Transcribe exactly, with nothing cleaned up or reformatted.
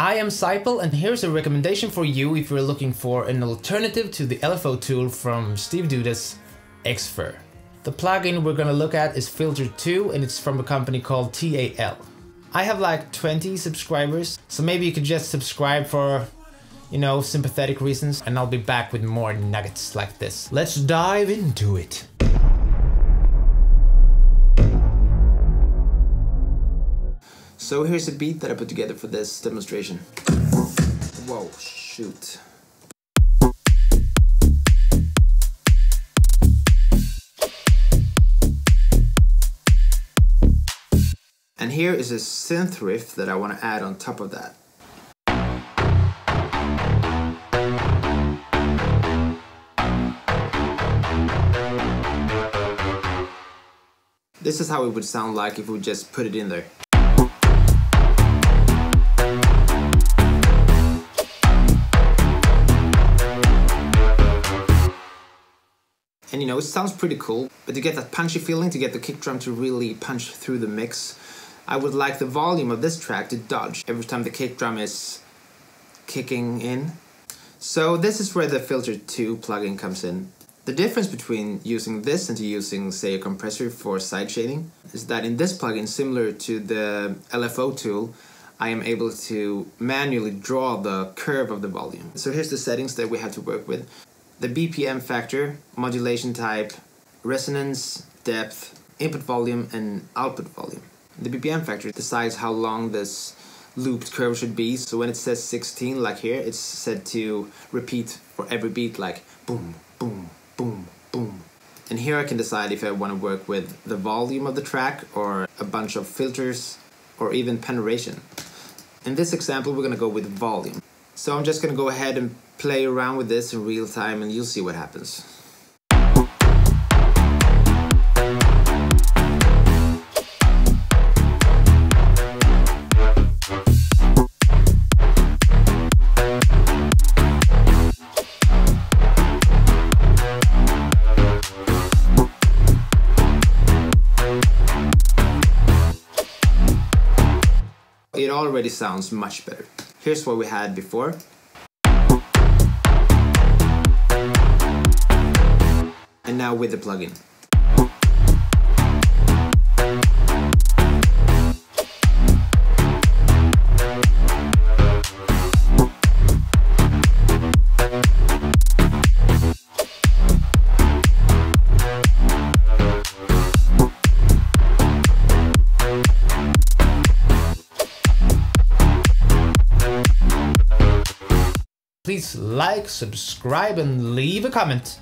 I am Zipel, and here's a recommendation for you if you're looking for an alternative to the L F O tool from Steve Duda's Xfer. The plugin we're gonna look at is Filter two, and it's from a company called T A L. I have like twenty subscribers, so maybe you could just subscribe for, you know, sympathetic reasons, and I'll be back with more nuggets like this. Let's dive into it. So here's a beat that I put together for this demonstration. Whoa, shoot. And here is a synth riff that I want to add on top of that. This is how it would sound like if we just put it in there. And you know, it sounds pretty cool, but to get that punchy feeling, to get the kick drum to really punch through the mix, I would like the volume of this track to dodge every time the kick drum is kicking in. So this is where the Filter two plugin comes in. The difference between using this and using, say, a compressor for side shading is that in this plugin, similar to the L F O tool, I am able to manually draw the curve of the volume. So here's the settings that we have to work with. The B P M factor, modulation type, resonance, depth, input volume, and output volume. The B P M factor decides how long this looped curve should be, so when it says sixteen, like here, it's said to repeat for every beat, like boom, boom, boom, boom. And here I can decide if I want to work with the volume of the track, or a bunch of filters, or even penetration. In this example, we're going to go with volume. So I'm just going to go ahead and play around with this in real time, and you'll see what happens. It already sounds much better. Here's what we had before. And now with the plugin. Please like, subscribe, and leave a comment.